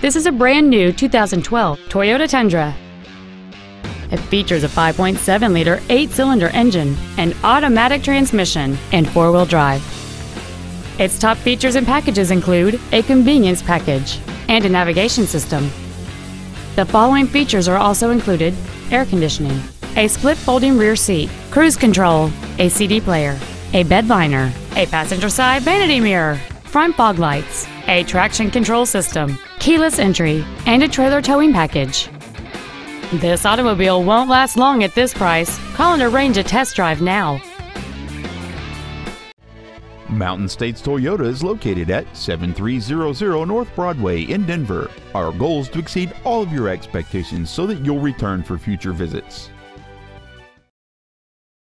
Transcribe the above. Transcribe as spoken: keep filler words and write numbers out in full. This is a brand new two thousand twelve Toyota Tundra. It features a five point seven liter eight cylinder engine, an automatic transmission, and four-wheel drive. Its top features and packages include a convenience package and a navigation system. The following features are also included: air conditioning, a split folding rear seat, cruise control, a C D player, a bed liner, a passenger side vanity mirror, front fog lights, a traction control system, keyless entry, and a trailer towing package. This automobile won't last long at this price. Call and arrange a test drive now. Mountain States Toyota is located at seven three zero zero North Broadway in Denver. Our goal is to exceed all of your expectations so that you'll return for future visits.